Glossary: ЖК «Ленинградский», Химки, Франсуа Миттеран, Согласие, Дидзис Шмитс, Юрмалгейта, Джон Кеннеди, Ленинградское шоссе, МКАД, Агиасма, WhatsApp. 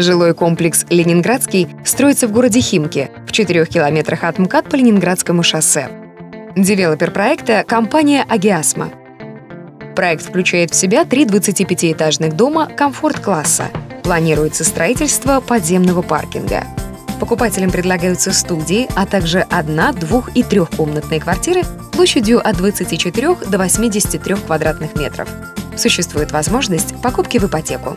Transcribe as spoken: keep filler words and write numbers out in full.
Жилой комплекс «Ленинградский» строится в городе Химки, в четырёх километрах от МКАД по Ленинградскому шоссе. Девелопер проекта – компания «Агиасма». Проект включает в себя три двадцатипятиэтажных дома комфорт-класса. Планируется строительство подземного паркинга. Покупателям предлагаются студии, а также одна-, двух- и трехкомнатные квартиры площадью от двадцати четырёх до восьмидесяти трёх квадратных метров. Существует возможность покупки в ипотеку.